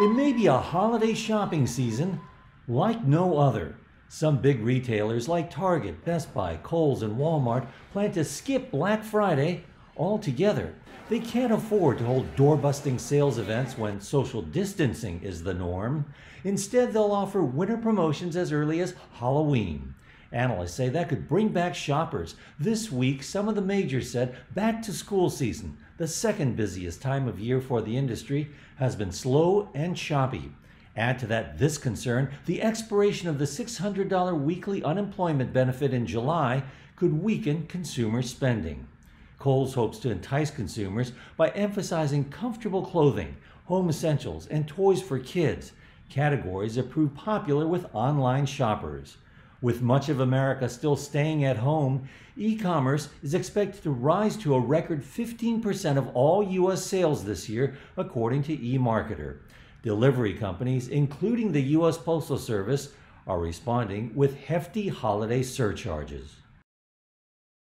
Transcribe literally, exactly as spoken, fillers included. It may be a holiday shopping season like no other. Some big retailers like Target, Best Buy, Kohl's, and Walmart plan to skip Black Friday altogether. They can't afford to hold door-busting sales events when social distancing is the norm. Instead, they'll offer winter promotions as early as Halloween. Analysts say that could bring back shoppers. This week, some of the majors said back-to-school season, the second busiest time of year for the industry, has been slow and choppy. Add to that this concern, the expiration of the six hundred dollar weekly unemployment benefit in July could weaken consumer spending. Kohl's hopes to entice consumers by emphasizing comfortable clothing, home essentials, and toys for kids, categories that prove popular with online shoppers. With much of America still staying at home, e-commerce is expected to rise to a record fifteen percent of all U S sales this year, according to eMarketer. Delivery companies, including the U S Postal Service, are responding with hefty holiday surcharges.